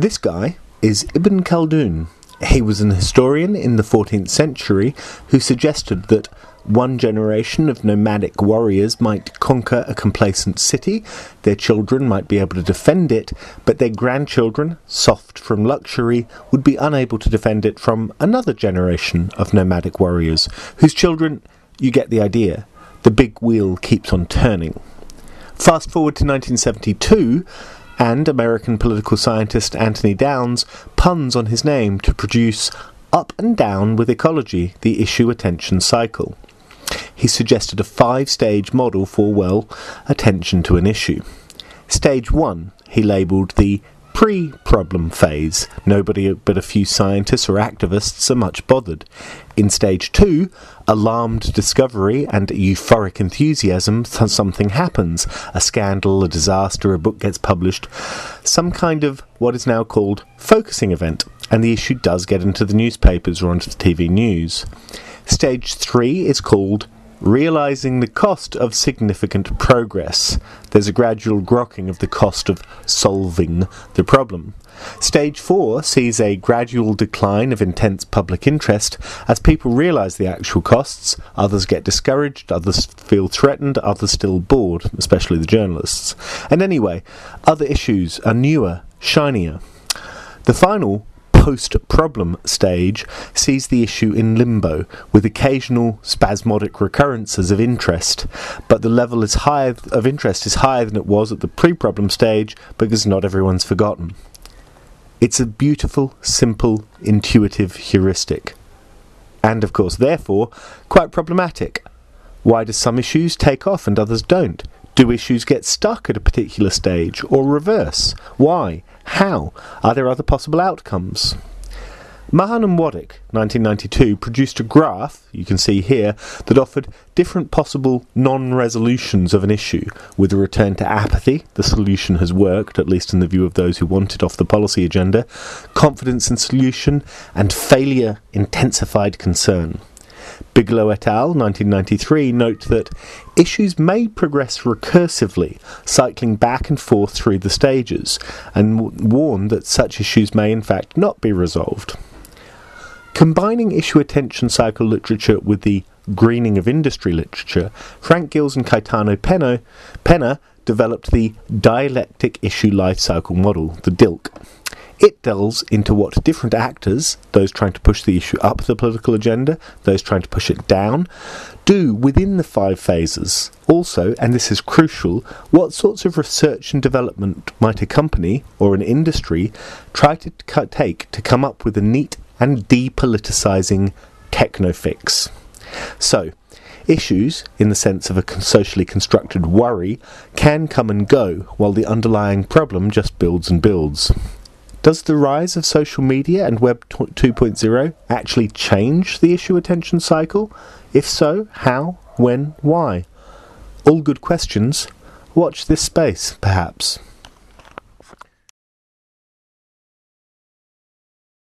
This guy is Ibn Khaldun. He was an historian in the 14th century who suggested that one generation of nomadic warriors might conquer a complacent city, their children might be able to defend it, but their grandchildren, soft from luxury, would be unable to defend it from another generation of nomadic warriors, whose children, you get the idea, the big wheel keeps on turning. Fast forward to 1972, and American political scientist Anthony Downs puns on his name to produce Up and Down with Ecology, the Issue-Attention Cycle. He suggested a 5-stage model for, well, attention to an issue. Stage 1 he labelled the pre-problem phase. Nobody but a few scientists or activists are much bothered. In stage 2, alarmed discovery and euphoric enthusiasm, something happens. A scandal, a disaster, a book gets published. Some kind of what is now called focusing event, and the issue does get into the newspapers or onto the TV news. Stage 3 is called realizing the cost of significant progress. There's a gradual grokking of the cost of solving the problem. Stage 4 sees a gradual decline of intense public interest as people realize the actual costs. Others get discouraged, others feel threatened, others still bored, especially the journalists. And anyway, other issues are newer, shinier. The final post-problem stage sees the issue in limbo, with occasional spasmodic recurrences of interest, but the level is higher of interest is higher than it was at the pre-problem stage because not everyone's forgotten. It's a beautiful, simple, intuitive heuristic. And of course, therefore, quite problematic. Why do some issues take off and others don't? Do issues get stuck at a particular stage, or reverse? Why? How? Are there other possible outcomes? Mahan and Wadick, 1992, produced a graph, you can see here, that offered different possible non-resolutions of an issue, with a return to apathy — the solution has worked, at least in the view of those who want it off the policy agenda — confidence in solution, and failure, intensified concern. Bigelow et al. 1993 note that issues may progress recursively, cycling back and forth through the stages, and warn that such issues may in fact not be resolved. Combining issue attention cycle literature with the greening of industry literature, Frank Gillis and Caetano Penna developed the Dialectic Issue Lifecycle Model, the DILC. It delves into what different actors, those trying to push the issue up the political agenda, those trying to push it down, do within the 5 phases. Also, and this is crucial, what sorts of research and development might a company or an industry try to take to come up with a neat and depoliticising techno-fix. So, issues, in the sense of a socially constructed worry, can come and go, while the underlying problem just builds and builds. Does the rise of social media and Web 2.0 actually change the issue attention cycle? If so, how, when, why? All good questions. Watch this space, perhaps.